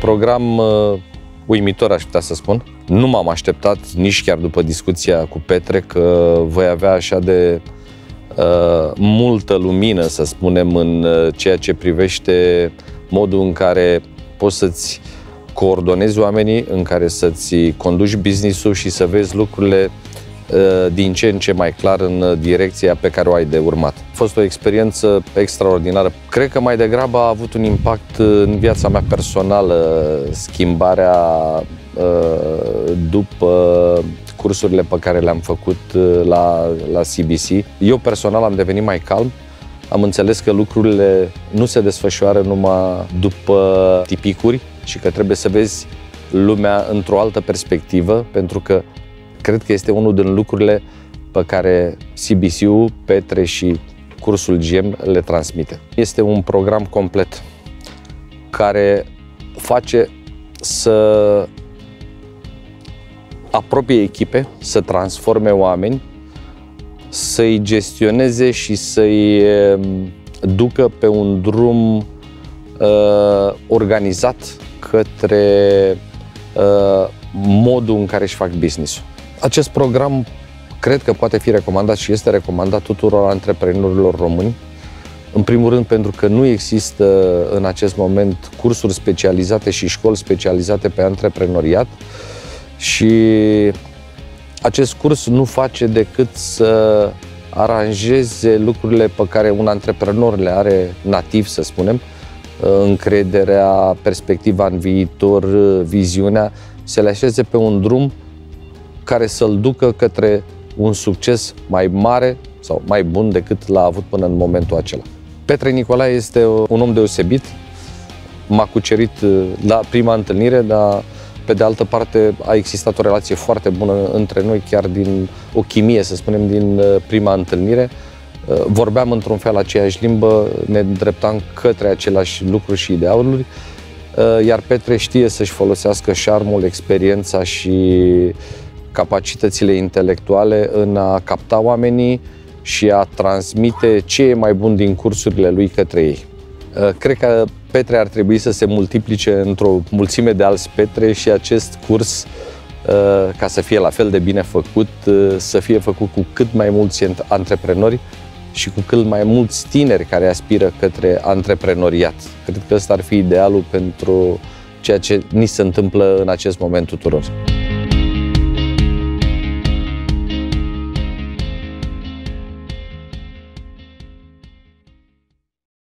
program uimitor, aș putea să spun. Nu m-am așteptat nici chiar după discuția cu Petre că voi avea așa de multă lumină, să spunem, în ceea ce privește modul în care poți să-ți coordonezi oamenii, în care să-ți conduci business-ul și să vezi lucrurile din ce în ce mai clar în direcția pe care o ai de urmat. A fost o experiență extraordinară. Cred că mai degrabă a avut un impact în viața mea personală, schimbarea după cursurile pe care le-am făcut la CBC. Eu personal am devenit mai calm, am înțeles că lucrurile nu se desfășoară numai după tipicuri și că trebuie să vezi lumea într-o altă perspectivă, pentru că cred că este unul din lucrurile pe care CBC-ul, Petre și cursul GM le transmite. Este un program complet care face să apropie echipe, să transforme oameni, să-i gestioneze și să-i ducă pe un drum organizat către modul în care își fac business-ul. Acest program cred că poate fi recomandat și este recomandat tuturor antreprenorilor români. În primul rând pentru că nu există în acest moment cursuri specializate și școli specializate pe antreprenoriat și acest curs nu face decât să aranjeze lucrurile pe care un antreprenor le are nativ, să spunem, încrederea, perspectiva în viitor, viziunea, să le așeze pe un drum care să-l ducă către un succes mai mare sau mai bun decât l-a avut până în momentul acela. Petre Nicolae este un om deosebit, m-a cucerit la prima întâlnire, dar pe de altă parte a existat o relație foarte bună între noi, chiar din o chimie, să spunem, din prima întâlnire. Vorbeam într-un fel aceeași limbă, ne îndreptam către aceleași lucruri și idealuri, iar Petre știe să-și folosească șarmul, experiența și capacitățile intelectuale în a capta oamenii și a transmite ce e mai bun din cursurile lui către ei. Cred că Petre ar trebui să se multiplice într-o mulțime de alți Petre și acest curs, ca să fie la fel de bine făcut, să fie făcut cu cât mai mulți antreprenori și cu cât mai mulți tineri care aspiră către antreprenoriat. Cred că ăsta ar fi idealul pentru ceea ce ni se întâmplă în acest moment tuturor.